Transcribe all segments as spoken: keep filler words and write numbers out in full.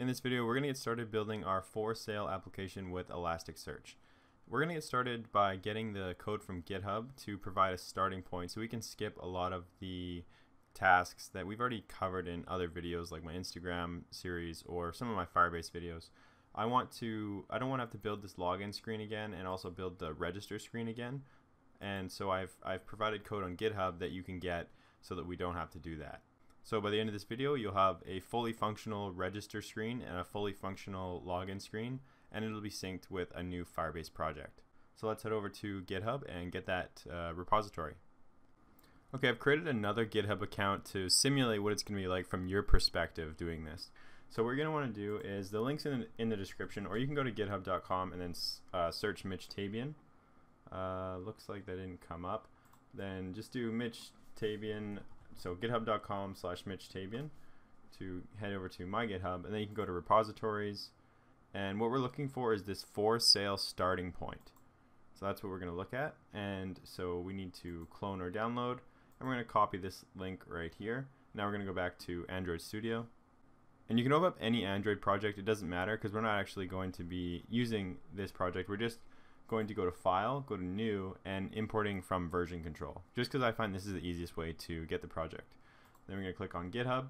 In this video, we're going to get started building our for sale application with Elasticsearch. We're going to get started by getting the code from GitHub to provide a starting point so we can skip a lot of the tasks that we've already covered in other videos like my Instagram series or some of my Firebase videos. I want to, I don't want to have to build this login screen again and also build the register screen again. And so I've, I've provided code on GitHub that you can get so that we don't have to do that. So by the end of this video, you'll have a fully functional register screen and a fully functional login screen, and it'll be synced with a new Firebase project. So let's head over to GitHub and get that uh, repository. Okay, I've created another GitHub account to simulate what it's going to be like from your perspective doing this. So what you're going to want to do is, the link's in the, in the description, or you can go to github dot com and then uh, search Mitch Tabian. Uh, looks like that didn't come up. Then just do Mitch Tabian, so github dot com slash Mitch Tabian to head over to my GitHub, and then you can go to repositories. And what we're looking for is this for sale starting point. So that's what we're going to look at. And so we need to clone or download, and we're going to copy this link right here. Now we're going to go back to Android Studio. And you can open up any Android project, it doesn't matter because we're not actually going to be using this project. We're just going to go to File, go to New, and importing from version control, just because I find this is the easiest way to get the project. Then we're going to click on GitHub,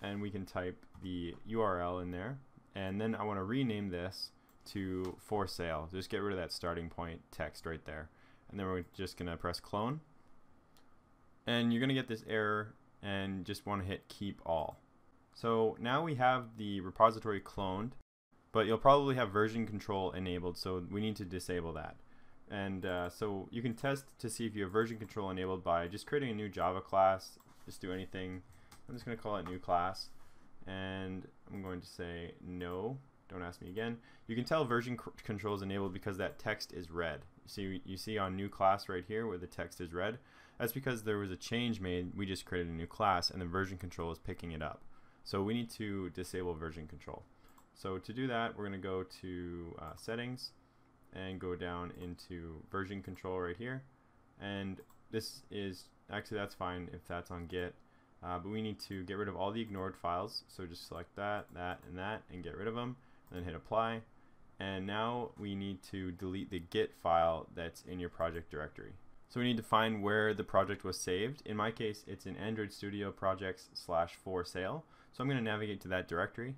and we can type the U R L in there, and then I want to rename this to for sale. Just get rid of that starting point text right there, and then we're just going to press clone, and you're going to get this error and just want to hit keep all. So now we have the repository cloned, but you'll probably have version control enabled, so we need to disable that. And uh, so you can test to see if you have version control enabled by just creating a new Java class. Just do anything. I'm just going to call it new class, and I'm going to say no, don't ask me again. You can tell version control is enabled because that text is red. So you, you see on new class right here where the text is red, that's because there was a change made. We just created a new class and the version control is picking it up. So we need to disable version control. So to do that, we're going to go to uh, settings and go down into version control right here. And this is, actually that's fine if that's on Git, uh, but we need to get rid of all the ignored files. So just select that, that, and that, and get rid of them, and then hit apply. And now we need to delete the Git file that's in your project directory. So we need to find where the project was saved. In my case, it's in Android Studio projects slash for sale. So I'm going to navigate to that directory.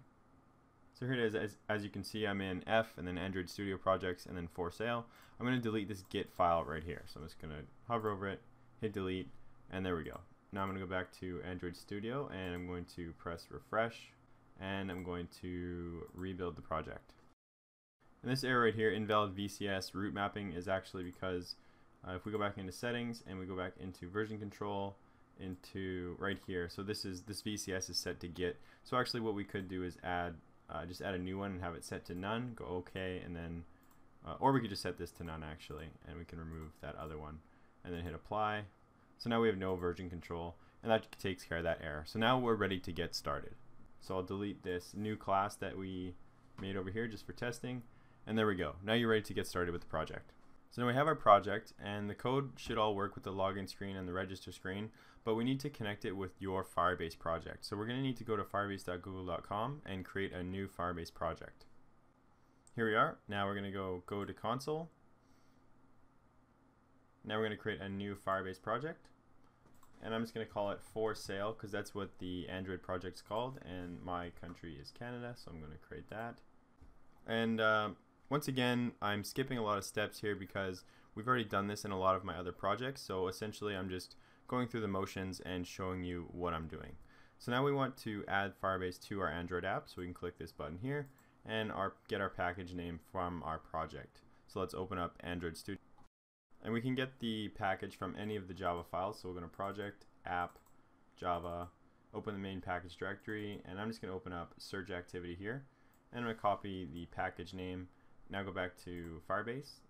So here it is. As, as you can see, I'm in F and then Android Studio projects and then for sale. I'm going to delete this Git file right here. So I'm just going to hover over it, hit delete, and there we go. Now I'm going to go back to Android Studio and I'm going to press refresh, and I'm going to rebuild the project. And this error right here, invalid V C S root mapping, is actually because Uh, if we go back into settings and we go back into version control into right here, so this is this V C S is set to Git. So actually what we could do is add uh, just add a new one and have it set to none, go OK, and then uh, or we could just set this to none actually, and we can remove that other one and then hit apply. So now we have no version control, and that takes care of that error. So now we're ready to get started. So I'll delete this new class that we made over here just for testing, and there we go. Now you're ready to get started with the project. So now we have our project, and the code should all work with the login screen and the register screen, but we need to connect it with your Firebase project. So we're going to need to go to firebase dot google dot com and create a new Firebase project. Here we are. Now we're going to go, go to console. Now we're going to create a new Firebase project, and I'm just going to call it for sale because that's what the Android project's called, and my country is Canada, so I'm going to create that. And uh, Once again, I'm skipping a lot of steps here because we've already done this in a lot of my other projects, so essentially I'm just going through the motions and showing you what I'm doing. So now we want to add Firebase to our Android app, so we can click this button here and our, get our package name from our project. So let's open up Android Studio. And we can get the package from any of the Java files, so we're going to project, app, Java, open the main package directory, and I'm just going to open up search activity here, and I'm going to copy the package name. Now go back to Firebase,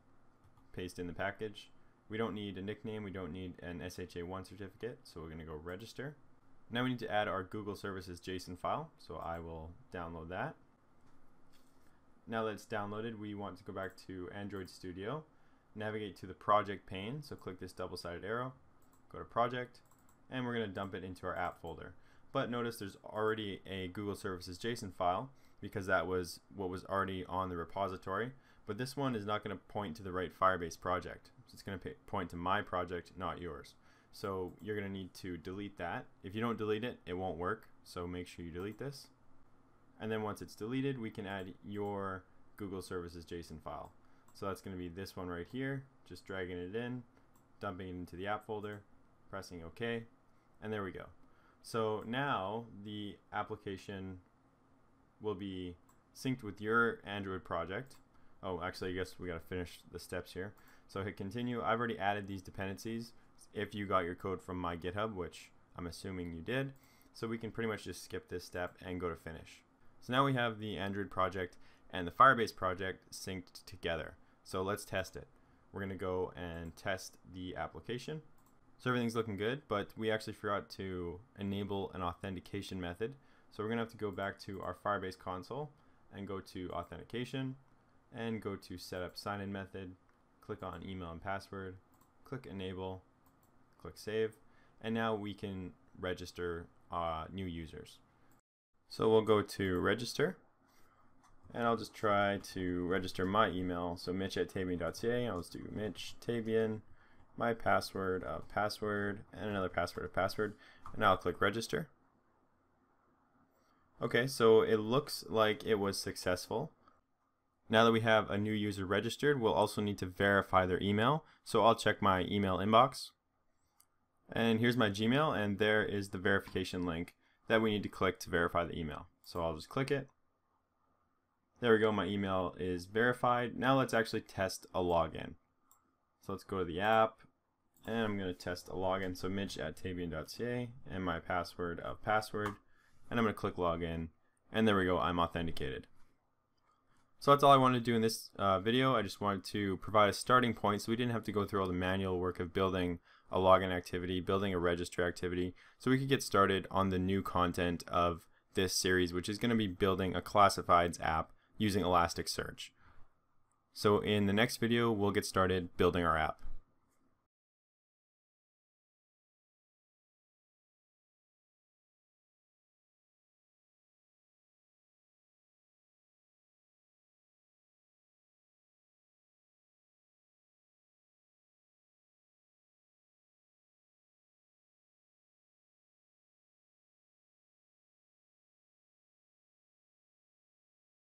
paste in the package. We don't need a nickname, we don't need an S H A one certificate, so we're going to go register. Now we need to add our Google Services JSON file, so I will download that. Now that it's downloaded, we want to go back to Android Studio, navigate to the project pane, so click this double-sided arrow, go to project, and we're going to dump it into our app folder. but notice there's already a Google Services JSON file because that was what was already on the repository, but this one is not going to point to the right Firebase project. It's going to point to my project, not yours. So you're going to need to delete that. If you don't delete it, it won't work, so make sure you delete this. And then once it's deleted, we can add your Google Services JSON file. So that's going to be this one right here, just dragging it in, dumping it into the app folder, pressing OK, and there we go. So now the application will be synced with your Android project. Oh, actually, I guess we got to finish the steps here. So hit continue. I've already added these dependencies if you got your code from my GitHub, which I'm assuming you did. So we can pretty much just skip this step and go to finish. So now we have the Android project and the Firebase project synced together. So let's test it. We're going to go and test the application. So everything's looking good, but we actually forgot to enable an authentication method. So we're going to have to go back to our Firebase console and go to authentication and go to setup sign-in method, click on email and password, click enable, click save, and now we can register uh, new users. So we'll go to register, and I'll just try to register my email. So Mitch at Tabian.ca, I'll just do Mitch Tabian, my password of password, and another password of password, and I'll click register. Okay, so it looks like it was successful. Now that we have a new user registered, we'll also need to verify their email. So I'll check my email inbox. And here's my Gmail, and there is the verification link that we need to click to verify the email. So I'll just click it. There we go, my email is verified. Now let's actually test a login. So let's go to the app, and I'm going to test a login. So Mitch at Tabian.ca, and my password of password, and I'm going to click login, and there we go, I'm authenticated. So that's all I wanted to do in this uh, video. I just wanted to provide a starting point so we didn't have to go through all the manual work of building a login activity, building a register activity, so we could get started on the new content of this series, which is going to be building a classifieds app using Elasticsearch. So in the next video, we'll get started building our app.